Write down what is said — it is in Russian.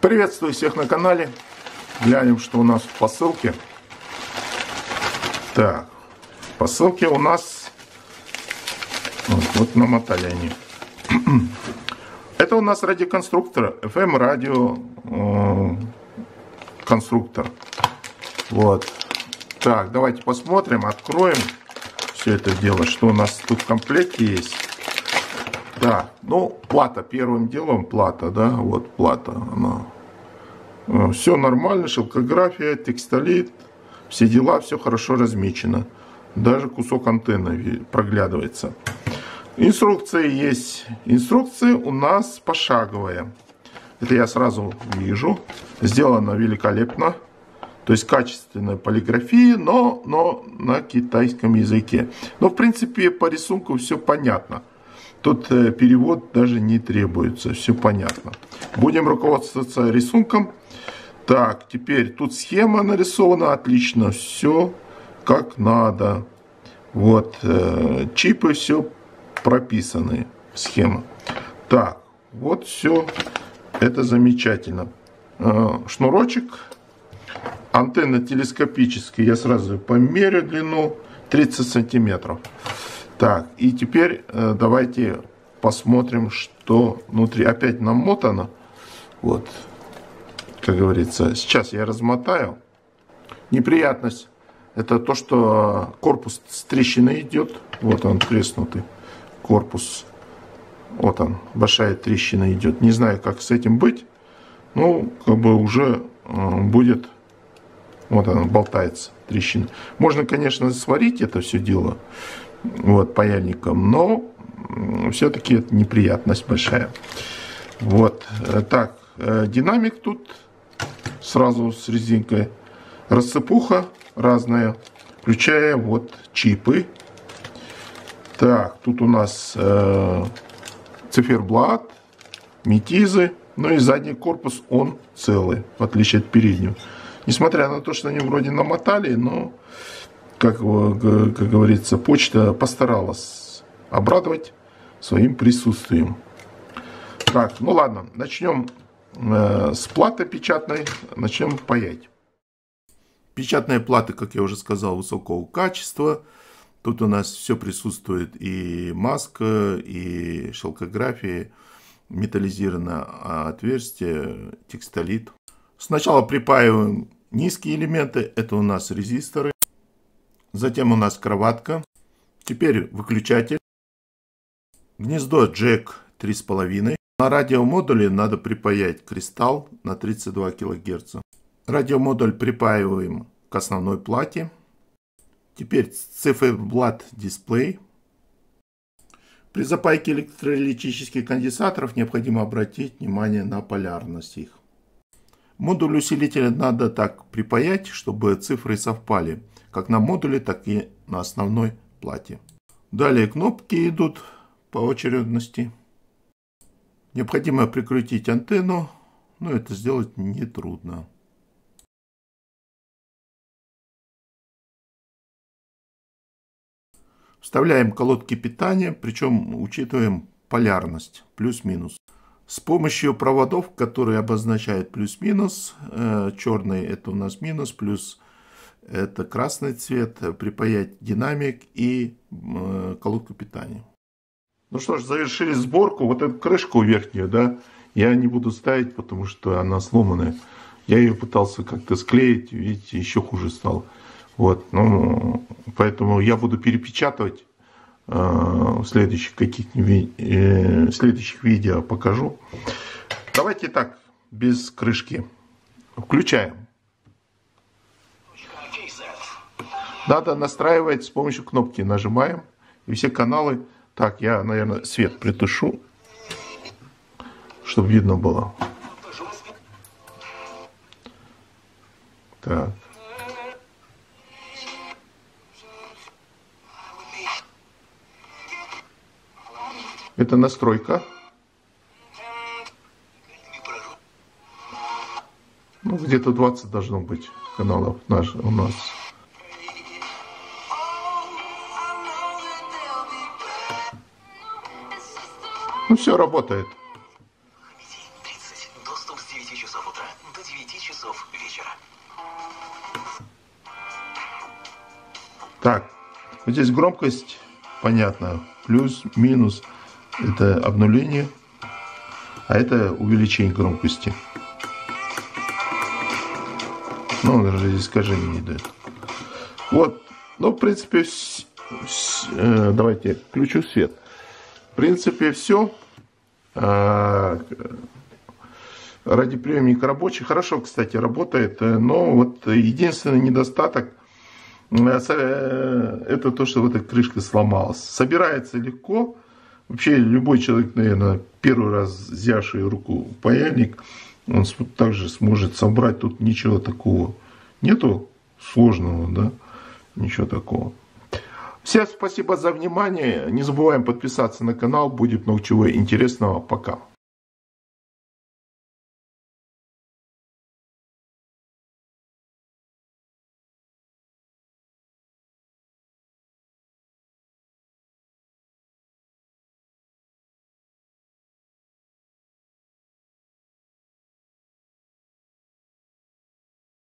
Приветствую всех на канале. Глянем, что у нас в посылке. Так, в посылке у нас вот намотали они. Это у нас радиоконструктор, FM радиоконструктор. Вот. Так, давайте посмотрим, откроем все это дело, что у нас тут в комплекте есть. Да, ну, плата, первым делом плата, да, вот плата, она. Все нормально, шелкография, текстолит, все дела, все хорошо размечено. Даже кусок антенны проглядывается. Инструкции есть. Инструкции у нас пошаговые. Это я сразу вижу. Сделано великолепно. То есть качественная полиграфия, но на китайском языке. Но в принципе по рисунку все понятно. Тут перевод даже не требуется, все понятно. Будем руководствоваться рисунком. Так, теперь тут схема нарисована, отлично, все как надо. Вот, чипы все прописаны, схема. Так, вот все, это замечательно. Шнурочек, антенна телескопическая, я сразу померю длину, 30 сантиметров. Так, и теперь давайте посмотрим, что внутри. Опять намотано. Вот, как говорится, сейчас я размотаю. Неприятность — это то, что корпус с трещиной идет. Вот он, треснутый корпус. Вот он, большая трещина идет. Не знаю, как с этим быть. Ну, как бы уже будет. Вот она, болтается, трещина. Можно, конечно, сварить это все дело. Вот, паяльником, но все-таки это неприятность большая. Вот, так, динамик тут сразу с резинкой. Рассыпуха разная, включая вот чипы. Так, тут у нас циферблат, метизы, ну и задний корпус, он целый, в отличие от переднего. Несмотря на то, что они вроде намотали, но... Как говорится, почта постаралась обрадовать своим присутствием. Так, ну ладно, начнем с платы печатной, начнем паять. Печатные платы, как я уже сказал, высокого качества. Тут у нас все присутствует: и маска, и шелкография, металлизированное отверстие, текстолит. Сначала припаиваем низкие элементы, это у нас резисторы. Затем у нас кроватка. Теперь выключатель. Гнездо Джек 3,5. На радиомодуле надо припаять кристалл на 32 кГц. Радиомодуль припаиваем к основной плате. Теперь циферблат дисплей. При запайке электролитических конденсаторов необходимо обратить внимание на полярность их. Модуль усилителя надо так припаять, чтобы цифры совпали. Как на модуле, так и на основной плате. Далее кнопки идут по очередности. Необходимо прикрутить антенну, но это сделать нетрудно. Вставляем колодки питания, причем учитываем полярность, плюс-минус. С помощью проводов, которые обозначают плюс-минус, черный — это у нас минус, плюс — это красный цвет, припаять динамик и колодку питания. Ну что ж, завершили сборку. Вот эту крышку верхнюю, да, я не буду ставить, потому что она сломанная. Я ее пытался как-то склеить, видите, еще хуже стало. Вот, ну, поэтому я буду перепечатывать. В следующих каких-нибудь следующих видео покажу. Давайте так, без крышки. Включаем. Надо настраивать с помощью кнопки. Нажимаем. И все каналы. Так, я, наверное, свет притушу, чтобы видно было. Так. Это настройка. Ну, где-то 20 должно быть каналов у нас. Ну, все работает. 30. Доступ с 9 часов утра. часов вечера. Так, вот здесь громкость, понятно, плюс, минус, это обнуление, а это увеличение громкости. Ну, даже здесь искажение не дает. Вот, ну, в принципе, давайте включу свет. В принципе, все. Радиоприемник рабочий, хорошо, кстати, работает, но вот единственный недостаток — это то, что вот эта крышка сломалась. Собирается легко. Вообще любой человек, наверное, первый раз взявший руку паяльник, он также сможет собрать. Тут ничего такого нету сложного, да? Ничего такого. Всем спасибо за внимание. Не забываем подписаться на канал. Будет много чего интересного. Пока.